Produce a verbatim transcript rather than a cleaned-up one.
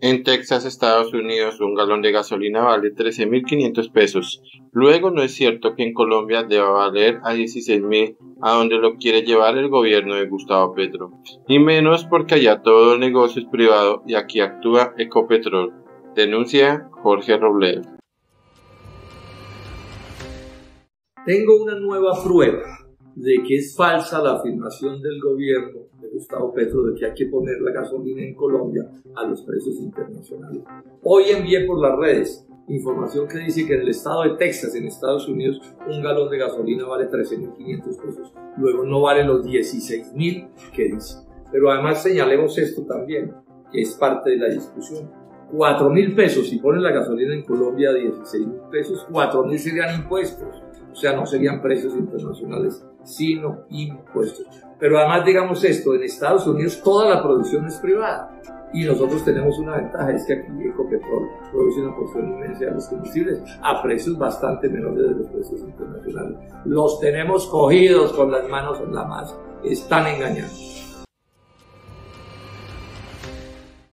En Texas, Estados Unidos, un galón de gasolina vale trece mil quinientos pesos. Luego, no es cierto que en Colombia deba valer a dieciséis mil, a donde lo quiere llevar el gobierno de Gustavo Petro. Y menos porque allá todo el negocio es privado y aquí actúa Ecopetrol. Denuncia Jorge Robledo. Tengo una nueva prueba de que es falsa la afirmación del gobierno de Gustavo Petro de que hay que poner la gasolina en Colombia a los precios internacionales. Hoy envié por las redes información que dice que en el estado de Texas, en Estados Unidos, un galón de gasolina vale trece mil quinientos pesos. Luego no vale los dieciséis mil que dice. Pero además señalemos esto también, que es parte de la discusión. cuatro mil pesos, si ponen la gasolina en Colombia a dieciséis mil pesos, cuatro mil serían impuestos. O sea, no serían precios internacionales, sino impuestos. Pero además, digamos esto, en Estados Unidos toda la producción es privada. Y nosotros tenemos una ventaja, es que aquí Ecopetrol produce una porción inmensa de los combustibles a precios bastante menores de los precios internacionales. Los tenemos cogidos con las manos en la masa. Están engañando.